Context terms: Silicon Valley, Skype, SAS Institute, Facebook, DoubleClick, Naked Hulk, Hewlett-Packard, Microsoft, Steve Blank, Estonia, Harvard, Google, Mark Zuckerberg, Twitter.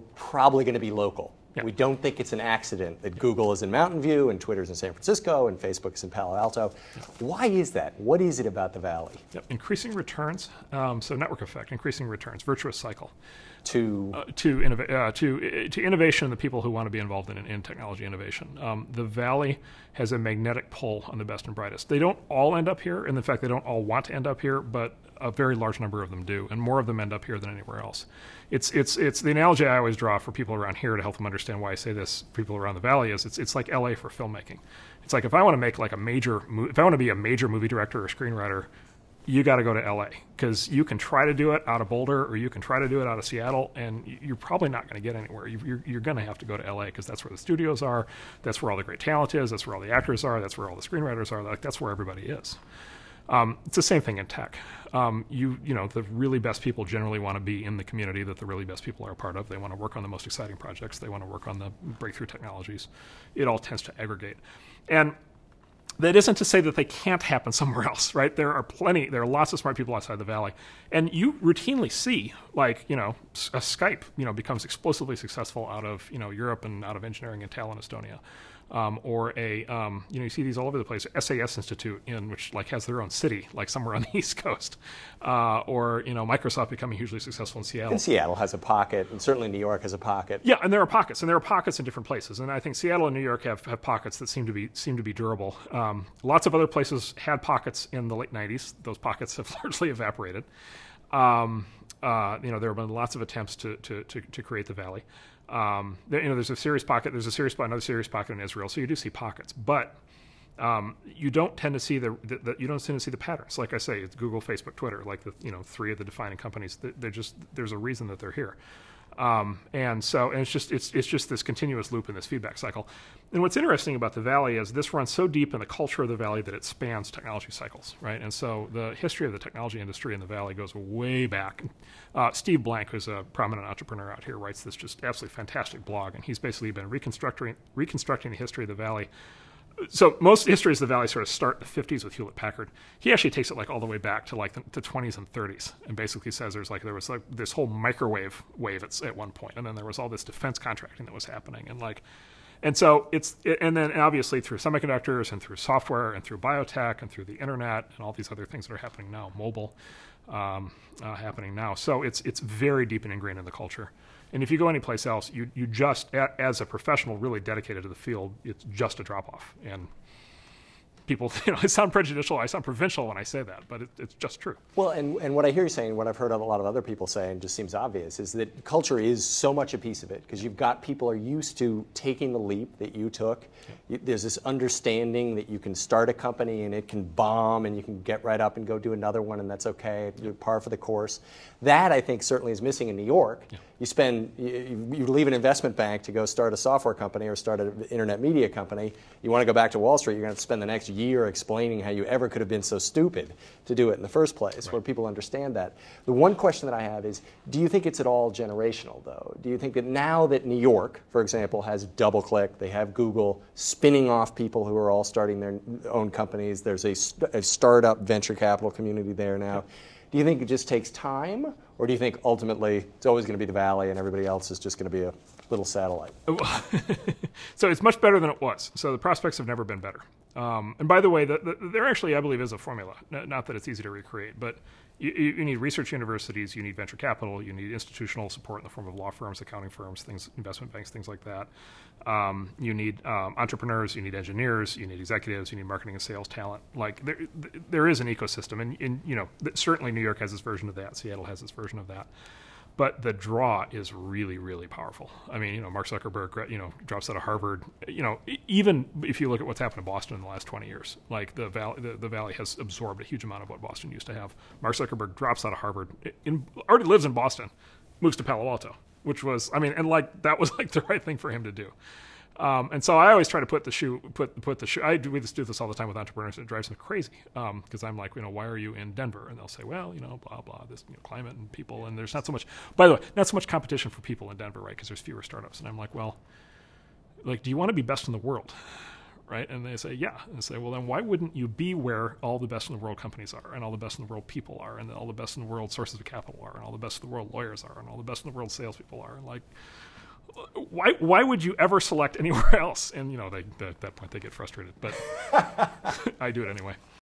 we're probably going to be local. Yeah. We don't think it's an accident that Google is in Mountain View and Twitter's in San Francisco and Facebook's in Palo Alto. Why is that? What is it about the Valley? Yep. Increasing returns, so network effect, increasing returns, virtuous cycle. To innovation and the people who want to be involved in technology innovation. The Valley has a magnetic pull on the best and brightest. They don't all end up here, and in fact, they don't all want to end up here, but a very large number of them do, and more of them end up here than anywhere else. It's the analogy I always draw for people around here to help them understand why I say this, people around the Valley, is it's like LA for filmmaking. It's like if I want to make like a major, if I want to be a major movie director or screenwriter, you got to go to LA, because you can try to do it out of Boulder or you can try to do it out of Seattle, and you're probably not going to get anywhere. You're going to have to go to LA, because that's where the studios are, that's where all the great talent is, that's where all the actors are, that's where all the screenwriters are, like that's where everybody is. It's the same thing in tech. You know, the really best people generally want to be in the community that the really best people are a part of. They want to work on the most exciting projects. They want to work on the breakthrough technologies. It all tends to aggregate. And that isn't to say that they can't happen somewhere else, right? There are lots of smart people outside the Valley. And you routinely see, like, you know, a Skype, you know, becomes explosively successful out of, you know, Europe and out of engineering and talent Estonia. You see these all over the place. SAS Institute, which like has their own city, like somewhere on the East Coast, Microsoft becoming hugely successful in Seattle. And Seattle has a pocket, and certainly New York has a pocket. Yeah, and there are pockets, in different places. And I think Seattle and New York have pockets that seem to be durable. Lots of other places had pockets in the late '90s. Those pockets have largely evaporated. There have been lots of attempts to create the Valley. There's a serious pocket. There's a serious spot, another serious pocket in Israel. So you do see pockets, but you don't tend to see the patterns. Like I say, it's Google, Facebook, Twitter, like three of the defining companies. They're just, there's a reason that they're here, and it's just this continuous loop and this feedback cycle. And what's interesting about the Valley is this runs so deep in the culture of the Valley that it spans technology cycles, right? And so the history of the technology industry in the Valley goes way back. Steve Blank, who's a prominent entrepreneur out here, writes this just absolutely fantastic blog, and he's basically been reconstructing the history of the Valley. So most histories of the Valley sort of start in the 50s with Hewlett-Packard. He actually takes it like all the way back to like the 20s and 30s, and basically says there was this whole microwave wave at one point, and then there was all this defense contracting that was happening, and then obviously through semiconductors and through software and through biotech and through the internet and all these other things that are happening now, mobile happening now. So it's very deep and ingrained in the culture. And if you go anyplace else, you just, as a professional really dedicated to the field, it's just a drop-off. And people, I sound prejudicial, I sound provincial when I say that, but it's just true. Well, and what I hear you saying, what I've heard of a lot of other people say, and just seems obvious, is that culture is so much a piece of it, because you've got people are used to taking the leap that you took. Yeah. There's this understanding that you can start a company and it can bomb and you can get right up and go do another one, and that's okay, you're par for the course. That, I think, certainly is missing in New York. Yeah. You leave an investment bank to go start a software company or start an internet media company. You want to go back to Wall Street, you're going to have to spend the next year explaining how you ever could have been so stupid to do it in the first place, right? Where people understand that. The one question that I have is, do you think it's at all generational, though? Do you think that now that New York, for example, has DoubleClick, they have Google spinning off people who are all starting their own companies, there's a startup venture capital community there now. Yeah. Do you think it just takes time, or do you think ultimately it's always going to be the Valley and everybody else is just going to be a little satellite? So it's much better than it was. So the prospects have never been better. And by the way, there actually, I believe, is a formula. Not that it's easy to recreate, but you need research universities, you need venture capital, you need institutional support in the form of law firms, accounting firms, things, investment banks, things like that. You need entrepreneurs, you need engineers, you need executives, you need marketing and sales talent. Like there is an ecosystem, and certainly New York has its version of that. Seattle has its version of that. But the draw is really, really powerful. I mean, Mark Zuckerberg, drops out of Harvard. Even if you look at what's happened to Boston in the last 20 years, like the Valley has absorbed a huge amount of what Boston used to have. Mark Zuckerberg drops out of Harvard, already lives in Boston, moves to Palo Alto, which was, that was like the right thing for him to do. And so I always try to put the shoe. We do this all the time with entrepreneurs, and it drives them crazy because I'm like, why are you in Denver? And they'll say, well, blah blah, this climate and people, and there's not so much. By the way, not so much competition for people in Denver, right? Because there's fewer startups. And I'm like, well, like, do you want to be best in the world, right? And they say, yeah. And say, well, then why wouldn't you be where all the best in the world companies are, and all the best in the world people are, and all the best in the world sources of capital are, and all the best in the world lawyers are, and all the best in the world salespeople are? And like, why would you ever select anywhere else? And, you know, at that point they get frustrated, but I do it anyway.